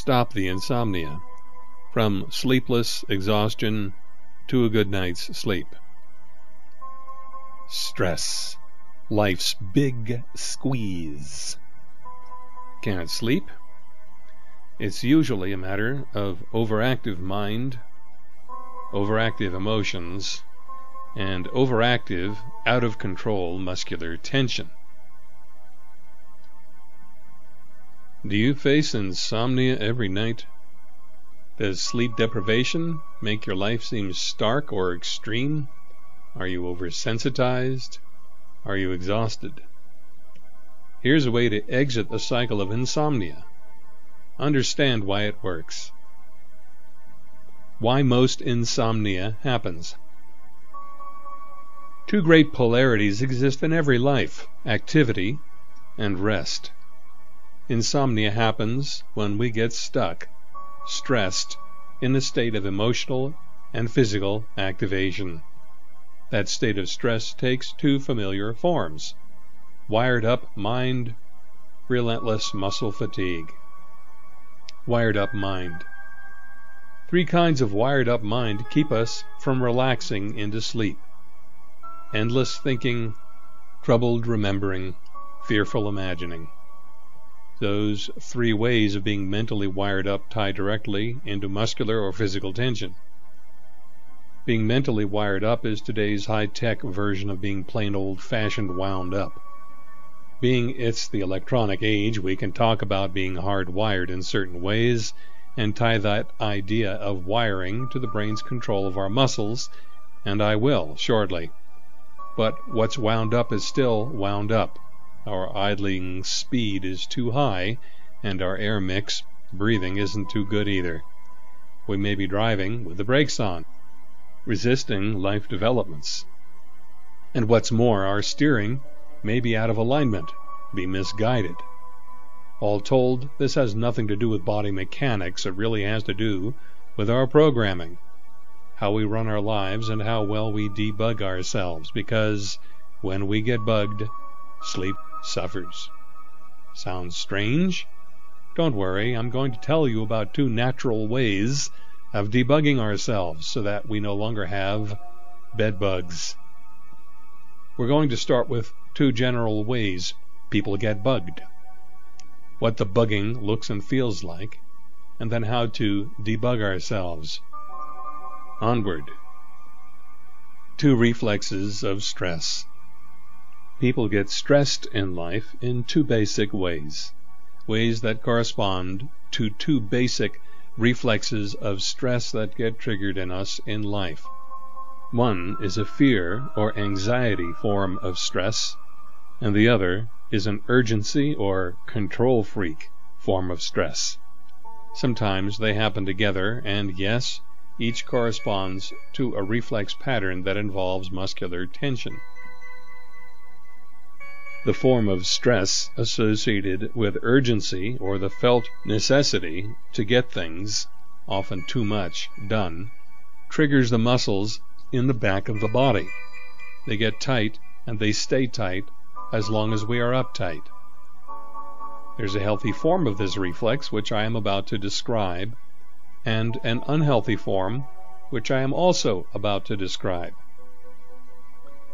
stop the insomnia, from sleepless exhaustion to a good night's sleep. Stress, life's big squeeze. Can't sleep? It's usually a matter of overactive mind, overactive emotions, and overactive, out-of-control muscular tension. Do you face insomnia every night? Does sleep deprivation make your life seem stark or extreme? Are you oversensitized? Are you exhausted? Here's a way to exit the cycle of insomnia. Understand why it works. Why most insomnia happens. Two great polarities exist in every life, activity and rest. Insomnia happens when we get stuck, stressed, in a state of emotional and physical activation. That state of stress takes two familiar forms: wired up mind, relentless muscle fatigue. Wired up mind. Three kinds of wired up mind keep us from relaxing into sleep: endless thinking, troubled remembering, fearful imagining. Those three ways of being mentally wired up tie directly into muscular or physical tension. Being mentally wired up is today's high-tech version of being plain old-fashioned wound up. Being it's the electronic age, we can talk about being hardwired in certain ways and tie that idea of wiring to the brain's control of our muscles, and I will shortly. But what's wound up is still wound up. Our idling speed is too high, and our air mix, breathing, isn't too good either. We may be driving with the brakes on, resisting life developments. And what's more, our steering may be out of alignment, be misguided. All told, this has nothing to do with body mechanics. It really has to do with our programming, how we run our lives and how well we debug ourselves, because when we get bugged, sleep suffers. Sounds strange? Don't worry, I'm going to tell you about two natural ways of debugging ourselves so that we no longer have bed bugs. We're going to start with two general ways people get bugged, what the bugging looks and feels like, and then how to debug ourselves. Onward. Two reflexes of stress. People get stressed in life in two basic ways, ways that correspond to two basic reflexes of stress that get triggered in us in life. One is a fear or anxiety form of stress, and the other is an urgency or control freak form of stress. Sometimes they happen together, and yes, each corresponds to a reflex pattern that involves muscular tension. The form of stress associated with urgency or the felt necessity to get things, often too much, done, triggers the muscles in the back of the body. They get tight, and they stay tight as long as we are uptight. There's a healthy form of this reflex, which I am about to describe, and an unhealthy form, which I am also about to describe.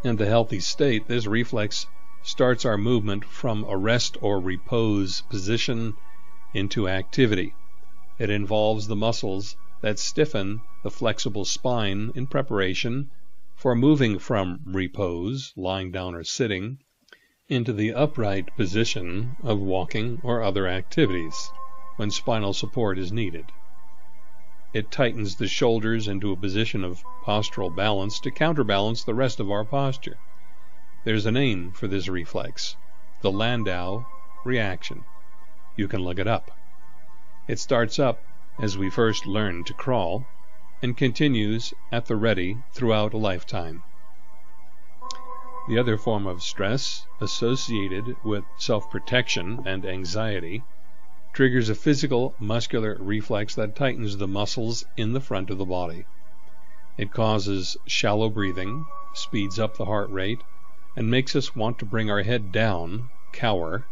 In the healthy state, this reflex starts our movement from a rest or repose position into activity. It involves the muscles that stiffen the flexible spine in preparation for moving from repose, lying down or sitting, into the upright position of walking or other activities when spinal support is needed. It tightens the shoulders into a position of postural balance to counterbalance the rest of our posture. There's a name for this reflex, the Landau reaction. You can look it up. It starts up as we first learn to crawl and continues at the ready throughout a lifetime. The other form of stress associated with self-protection and anxiety triggers a physical muscular reflex that tightens the muscles in the front of the body. It causes shallow breathing, speeds up the heart rate, and makes us want to bring our head down, cower,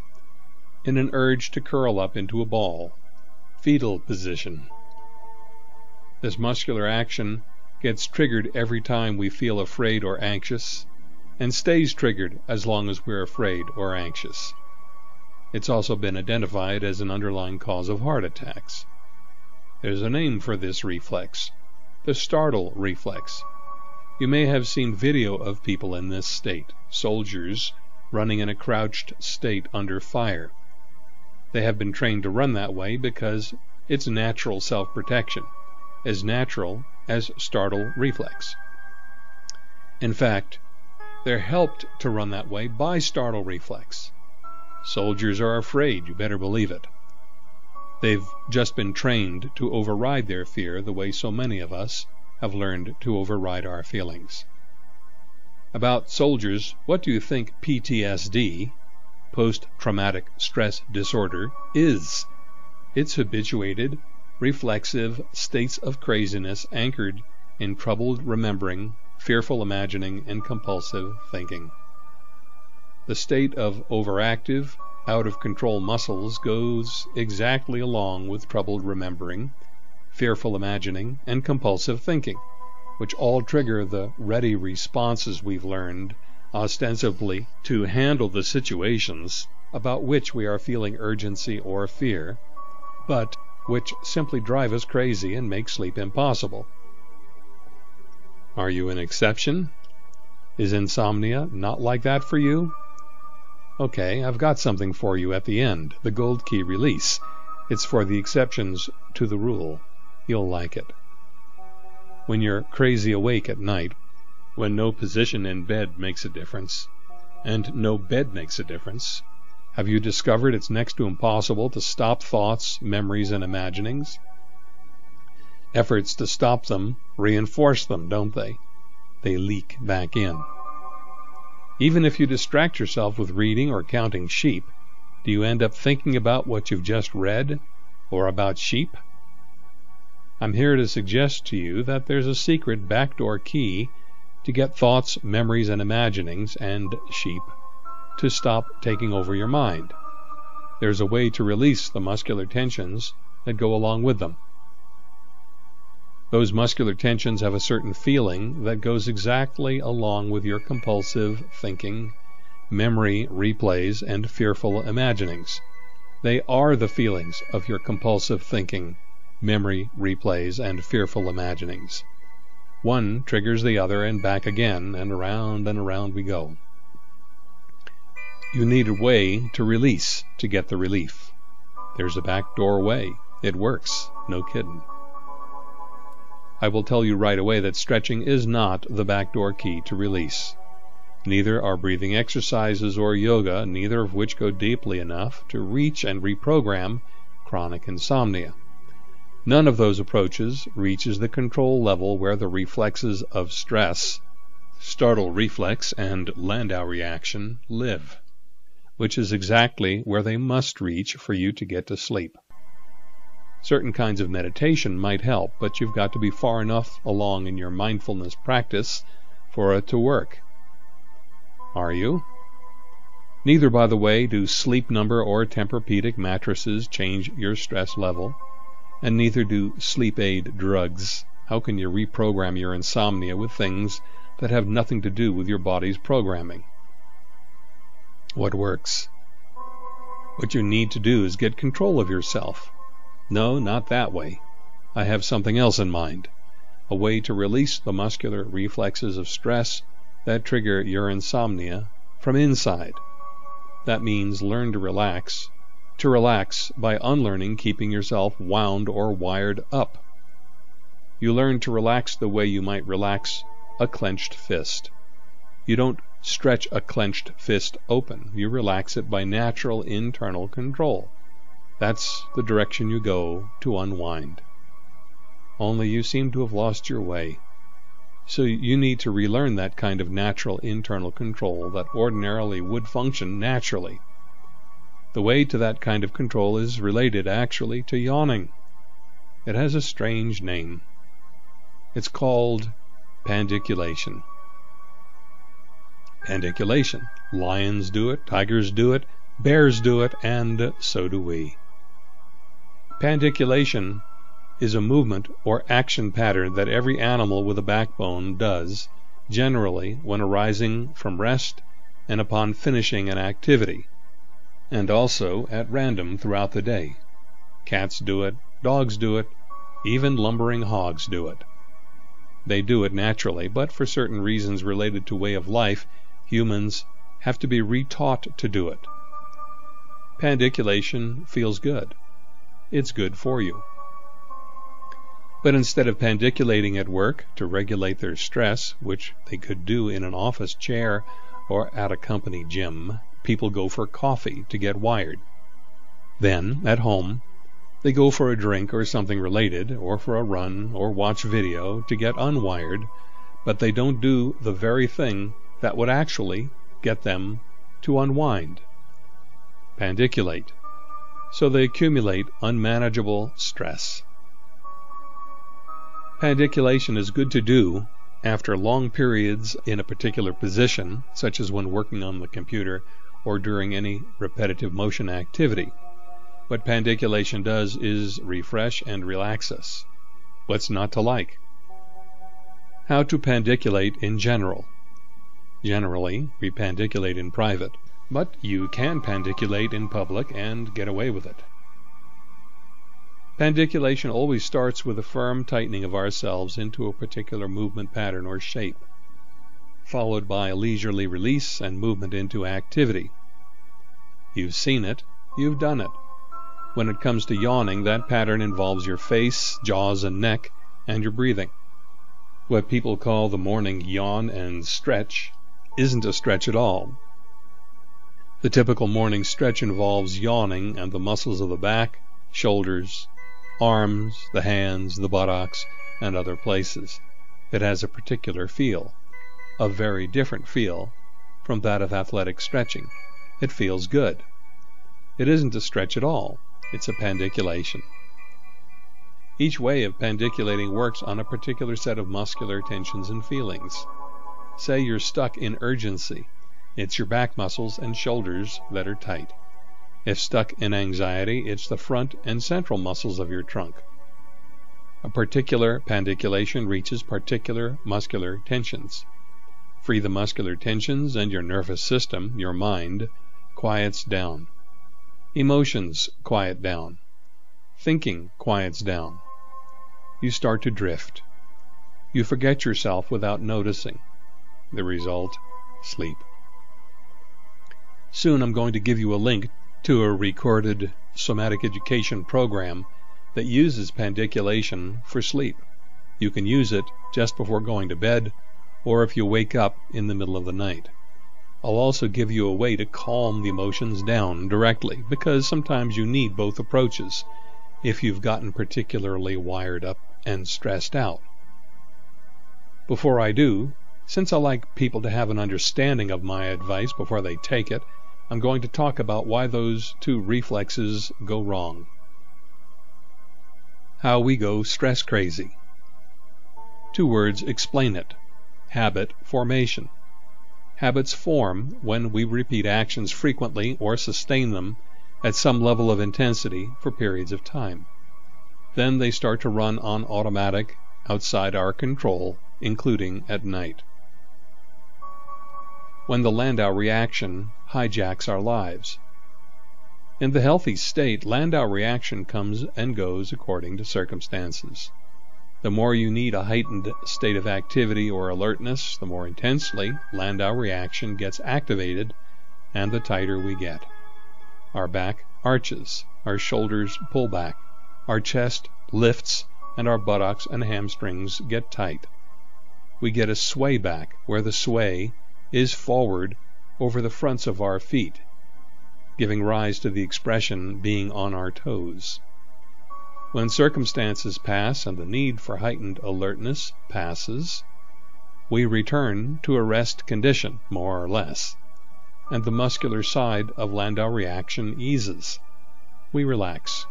in an urge to curl up into a ball, fetal position. This muscular action gets triggered every time we feel afraid or anxious, and stays triggered as long as we're afraid or anxious. It's also been identified as an underlying cause of heart attacks. There's a name for this reflex, the startle reflex. You may have seen video of people in this state, soldiers running in a crouched state under fire. They have been trained to run that way because it's natural self-protection, as natural as startle reflex. In fact, they're helped to run that way by startle reflex. Soldiers are afraid, you better believe it. They've just been trained to override their fear the way so many of us have learned to override our feelings. About soldiers, what do you think PTSD, post-traumatic stress disorder, is? It's habituated, reflexive states of craziness anchored in troubled remembering, fearful imagining, and compulsive thinking. The state of overactive, out-of-control muscles goes exactly along with troubled remembering, fearful imagining, and compulsive thinking, which all trigger the ready responses we've learned, ostensibly, to handle the situations about which we are feeling urgency or fear, but which simply drive us crazy and make sleep impossible. Are you an exception? Is insomnia not like that for you? Okay, I've got something for you at the end, the Gold Key Release. It's for the exceptions to the rule. You'll like it. When you're crazy awake at night, when no position in bed makes a difference, and no bed makes a difference, have you discovered it's next to impossible to stop thoughts, memories, and imaginings? Efforts to stop them reinforce them, don't they? They leak back in. Even if you distract yourself with reading or counting sheep, do you end up thinking about what you've just read or about sheep? I'm here to suggest to you that there's a secret backdoor key to get thoughts, memories, and imaginings, and sheep, to stop taking over your mind. There's a way to release the muscular tensions that go along with them. Those muscular tensions have a certain feeling that goes exactly along with your compulsive thinking, memory replays, and fearful imaginings. They are the feelings of your compulsive thinking, memory replays, and fearful imaginings. One triggers the other and back again, and around we go. You need a way to release to get the relief. There's a backdoor way. It works. No kidding. I will tell you right away that stretching is not the backdoor key to release. Neither are breathing exercises or yoga, neither of which go deeply enough to reach and reprogram chronic insomnia. None of those approaches reaches the control level where the reflexes of stress, startle reflex, and Landau reaction live, which is exactly where they must reach for you to get to sleep. Certain kinds of meditation might help, but you've got to be far enough along in your mindfulness practice for it to work. Are you? Neither, by the way, do Sleep Number or Tempur-Pedic mattresses change your stress level, and neither do sleep aid drugs. How can you reprogram your insomnia with things that have nothing to do with your body's programming? What works? What you need to do is get control of yourself. No, not that way. I have something else in mind. A way to release the muscular reflexes of stress that trigger your insomnia from inside. That means learn to relax by unlearning keeping yourself wound or wired up. You learn to relax the way you might relax a clenched fist. You don't stretch a clenched fist open. You relax it by natural internal control. That's the direction you go to unwind. Only you seem to have lost your way. So you need to relearn that kind of natural internal control that ordinarily would function naturally. The way to that kind of control is related actually to yawning. It has a strange name. It's called pandiculation. Pandiculation. Lions do it, tigers do it, bears do it, and so do we. Pandiculation is a movement or action pattern that every animal with a backbone does, generally when arising from rest and upon finishing an activity, and also at random throughout the day. Cats do it, dogs do it, even lumbering hogs do it. They do it naturally, but for certain reasons related to way of life, humans have to be retaught to do it. Pandiculation feels good. It's good for you. But instead of pandiculating at work to regulate their stress, which they could do in an office chair or at a company gym, people go for coffee to get wired. Then, at home, they go for a drink or something related, or for a run, or watch video to get unwired, but they don't do the very thing that would actually get them to unwind. Pandiculate. So they accumulate unmanageable stress. Pandiculation is good to do after long periods in a particular position, such as when working on the computer or during any repetitive motion activity. What pandiculation does is refresh and relax us. What's not to like? How to pandiculate in general. Generally, we pandiculate in private, but you can pandiculate in public and get away with it. Pandiculation always starts with a firm tightening of ourselves into a particular movement pattern or shape, followed by a leisurely release and movement into activity. You've seen it, you've done it. When it comes to yawning, that pattern involves your face, jaws and neck, and your breathing. What people call the morning yawn and stretch isn't a stretch at all. The typical morning stretch involves yawning and the muscles of the back, shoulders, arms, the hands, the buttocks, and other places. It has a particular feel, a very different feel from that of athletic stretching. It feels good. It isn't a stretch at all. It's a pandiculation. Each way of pandiculating works on a particular set of muscular tensions and feelings. Say you're stuck in urgency. It's your back muscles and shoulders that are tight. If stuck in anxiety, it's the front and central muscles of your trunk. A particular pandiculation reaches particular muscular tensions. Free the muscular tensions and your nervous system, your mind, quiets down. Emotions quiet down. Thinking quiets down. You start to drift. You forget yourself without noticing. The result, sleep. Soon I'm going to give you a link to a recorded somatic education program that uses pandiculation for sleep. You can use it just before going to bed or if you wake up in the middle of the night. I'll also give you a way to calm the emotions down directly, because sometimes you need both approaches if you've gotten particularly wired up and stressed out. Before I do, since I like people to have an understanding of my advice before they take it, I'm going to talk about why those two reflexes go wrong. How we go stress crazy. Two words explain it. Habit formation. Habits form when we repeat actions frequently or sustain them at some level of intensity for periods of time. Then they start to run on automatic, outside our control, including at night. When the Landau reaction hijacks our lives. In the healthy state, Landau reaction comes and goes according to circumstances. The more you need a heightened state of activity or alertness, the more intensely Landau reaction gets activated, and the tighter we get. Our back arches, our shoulders pull back, our chest lifts, and our buttocks and hamstrings get tight. We get a sway back, where the sway is forward over the fronts of our feet, giving rise to the expression being on our toes. When circumstances pass and the need for heightened alertness passes, we return to a rest condition, more or less, and the muscular side of Landau reaction eases. We relax,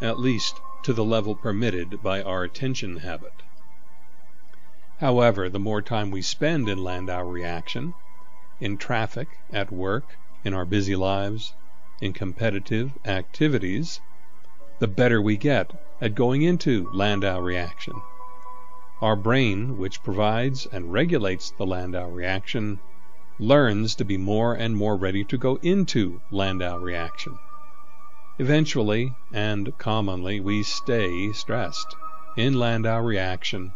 at least to the level permitted by our tension habit. However, the more time we spend in Landau reaction, in traffic, at work, in our busy lives, in competitive activities, the better we get at going into Landau reaction. Our brain, which provides and regulates the Landau reaction, learns to be more and more ready to go into Landau reaction. Eventually, and commonly, we stay stressed in Landau reaction,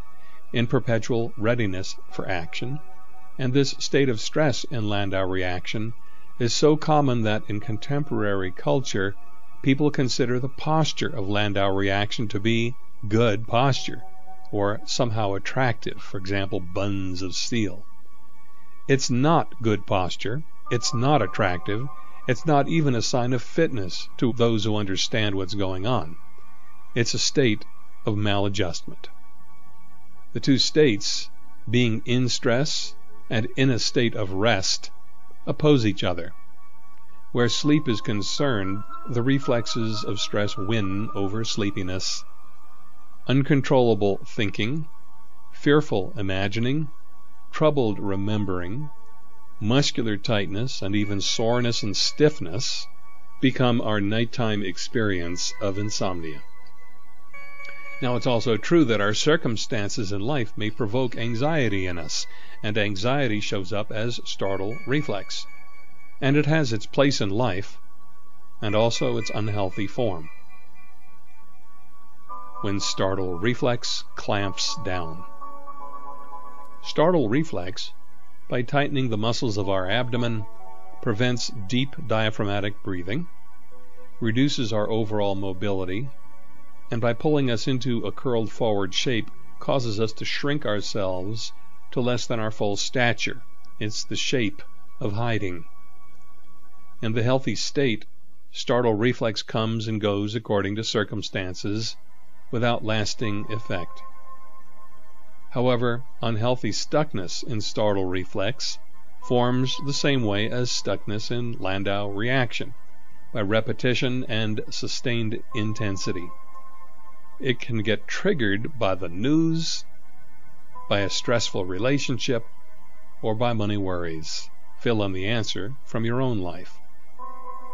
in perpetual readiness for action, and this state of stress in Landau reaction is so common that in contemporary culture, people consider the posture of Landau reaction to be good posture, or somehow attractive, for example, buns of steel. It's not good posture, it's not attractive, it's not even a sign of fitness to those who understand what's going on. It's a state of maladjustment. The two states, being in stress and in a state of rest, oppose each other. Where sleep is concerned, the reflexes of stress win over sleepiness. Uncontrollable thinking, fearful imagining, troubled remembering, muscular tightness, and even soreness and stiffness become our nighttime experience of insomnia. Now, it's also true that our circumstances in life may provoke anxiety in us, and anxiety shows up as startle reflex, and it has its place in life, and also its unhealthy form, when startle reflex clamps down. Startle reflex, by tightening the muscles of our abdomen, prevents deep diaphragmatic breathing, reduces our overall mobility, and by pulling us into a curled forward shape, causes us to shrink ourselves to less than our full stature. It's the shape of hiding. In the healthy state, startle reflex comes and goes according to circumstances, without lasting effect. However, unhealthy stuckness in startle reflex forms the same way as stuckness in Landau reaction, by repetition and sustained intensity. It can get triggered by the news, by a stressful relationship, or by money worries. Fill in the answer from your own life.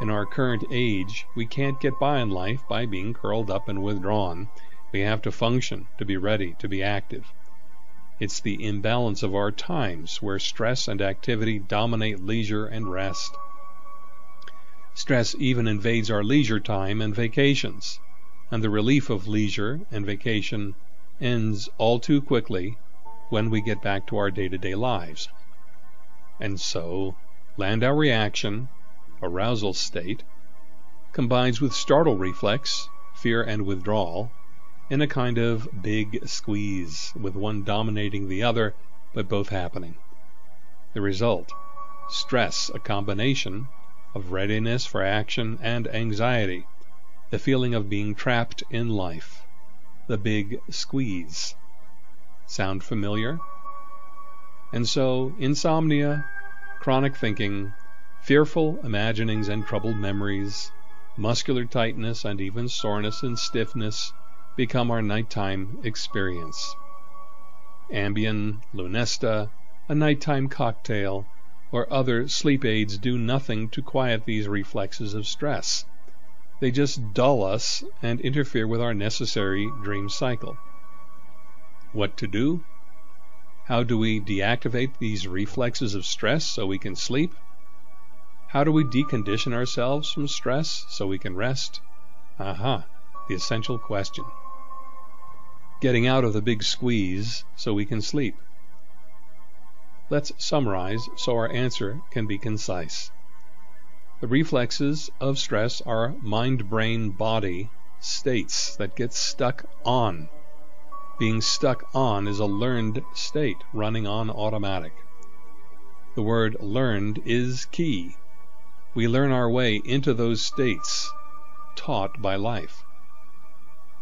In our current age, we can't get by in life by being curled up and withdrawn. We have to function, to be ready, to be active. It's the imbalance of our times where stress and activity dominate leisure and rest. Stress even invades our leisure time and vacations, and the relief of leisure and vacation ends all too quickly when we get back to our day-to-day lives. And so, Landau reaction, arousal state, combines with startle reflex, fear and withdrawal, in a kind of big squeeze, with one dominating the other, but both happening. The result, stress, a combination of readiness for action and anxiety, the feeling of being trapped in life, the big squeeze. Sound familiar? And so, insomnia, chronic thinking, fearful imaginings and troubled memories, muscular tightness and even soreness and stiffness become our nighttime experience. Ambien, Lunesta, a nighttime cocktail, or other sleep aids do nothing to quiet these reflexes of stress. They just dull us and interfere with our necessary dream cycle. What to do? How do we deactivate these reflexes of stress so we can sleep? How do we decondition ourselves from stress so we can rest? Aha, the essential question. Getting out of the big squeeze so we can sleep. Let's summarize so our answer can be concise. The reflexes of stress are mind-brain-body states that get stuck on. Being stuck on is a learned state, running on automatic. The word learned is key. We learn our way into those states, taught by life.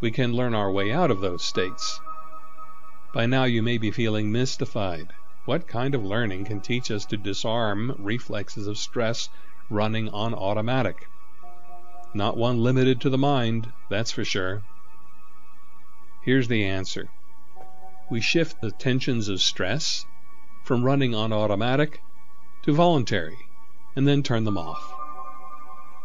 We can learn our way out of those states. By now you may be feeling mystified. What kind of learning can teach us to disarm reflexes of stress running on automatic? Not one limited to the mind, that's for sure. Here's the answer. We shift the tensions of stress from running on automatic to voluntary, and then turn them off.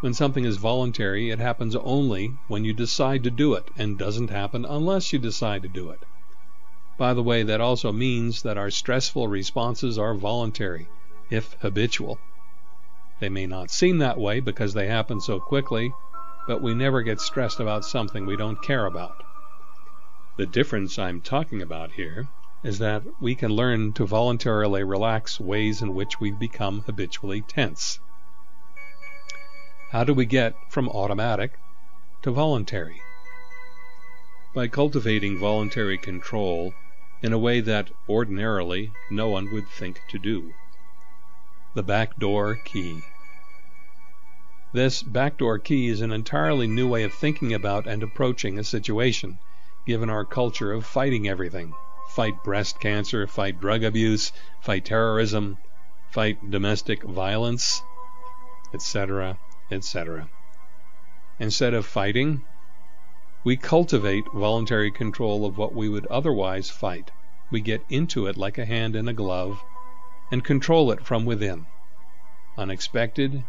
When something is voluntary, it happens only when you decide to do it, and doesn't happen unless you decide to do it. By the way, that also means that our stressful responses are voluntary, if habitual. They may not seem that way because they happen so quickly, but we never get stressed about something we don't care about. The difference I'm talking about here is that we can learn to voluntarily relax ways in which we've become habitually tense. How do we get from automatic to voluntary? By cultivating voluntary control in a way that ordinarily no one would think to do. The backdoor key. This backdoor key is an entirely new way of thinking about and approaching a situation, given our culture of fighting everything. Fight breast cancer, fight drug abuse, fight terrorism, fight domestic violence, etc., etc. Instead of fighting, we cultivate voluntary control of what we would otherwise fight. We get into it like a hand in a glove and control it from within. Unexpected?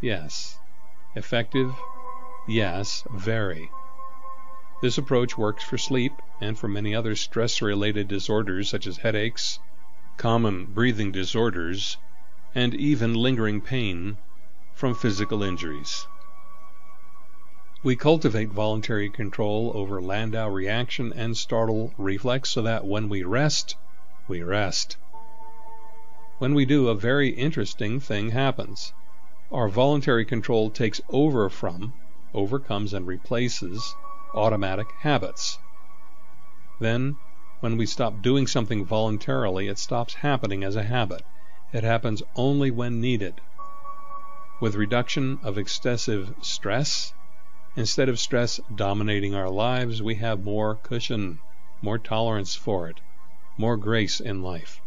Yes. Effective? Yes, very. This approach works for sleep and for many other stress-related disorders such as headaches, common breathing disorders, and even lingering pain from physical injuries. We cultivate voluntary control over Landau reaction and startle reflex so that when we rest, we rest. When we do, a very interesting thing happens. Our voluntary control takes over from, overcomes and replaces, automatic habits. Then, when we stop doing something voluntarily, it stops happening as a habit. It happens only when needed. With reduction of excessive stress, instead of stress dominating our lives, we have more cushion, more tolerance for it, more grace in life.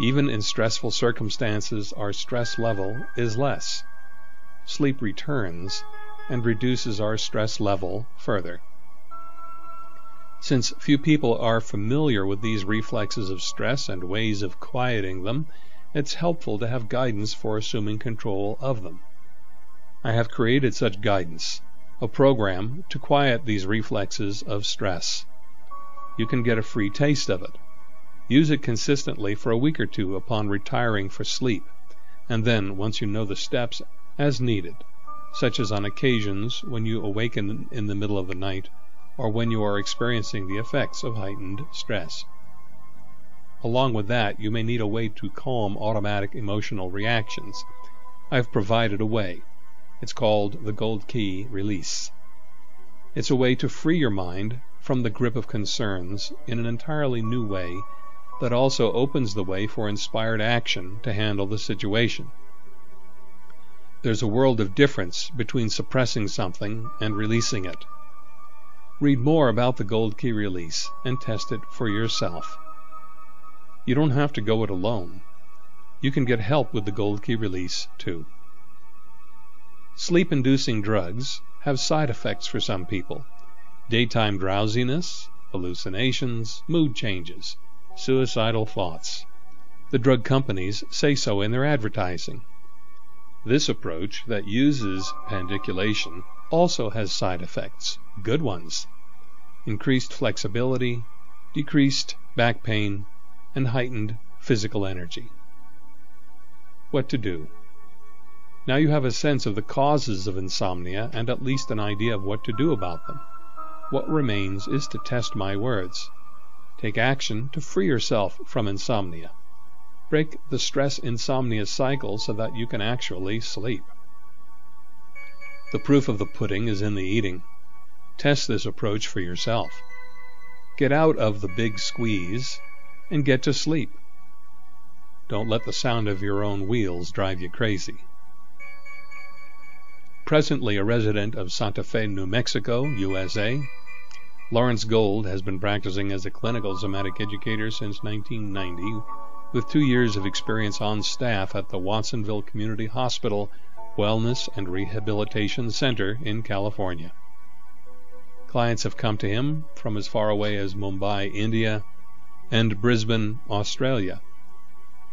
Even in stressful circumstances, our stress level is less. Sleep returns and reduces our stress level further. Since few people are familiar with these reflexes of stress and ways of quieting them, it's helpful to have guidance for assuming control of them. I have created such guidance, a program to quiet these reflexes of stress. You can get a free taste of it. Use it consistently for a week or two upon retiring for sleep, and then, once you know the steps, as needed, such as on occasions when you awaken in the middle of the night or when you are experiencing the effects of heightened stress. Along with that, you may need a way to calm automatic emotional reactions. I've provided a way. It's called the Gold Key Release. It's a way to free your mind from the grip of concerns in an entirely new way that also opens the way for inspired action to handle the situation. There's a world of difference between suppressing something and releasing it. Read more about the Gold Key Release and test it for yourself. You don't have to go it alone. You can get help with the Gold Key Release too. Sleep-inducing drugs have side effects for some people. Daytime drowsiness, hallucinations, mood changes, suicidal thoughts. The drug companies say so in their advertising. This approach that uses pandiculation also has side effects, good ones. Increased flexibility, decreased back pain, and heightened physical energy. What to do? Now you have a sense of the causes of insomnia and at least an idea of what to do about them. What remains is to test my words. Take action to free yourself from insomnia. Break the stress-insomnia cycle so that you can actually sleep. The proof of the pudding is in the eating. Test this approach for yourself. Get out of the big squeeze and get to sleep. Don't let the sound of your own wheels drive you crazy. Presently a resident of Santa Fe, New Mexico, USA, Lawrence Gold has been practicing as a clinical somatic educator since 1990, with 2 years of experience on staff at the Watsonville Community Hospital Wellness and Rehabilitation Center in California. Clients have come to him from as far away as Mumbai, India, and Brisbane, Australia.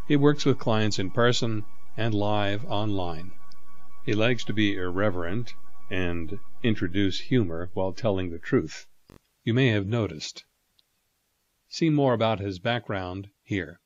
He works with clients in person and live online. He likes to be irreverent and introduce humor while telling the truth. You may have noticed. See more about his background here.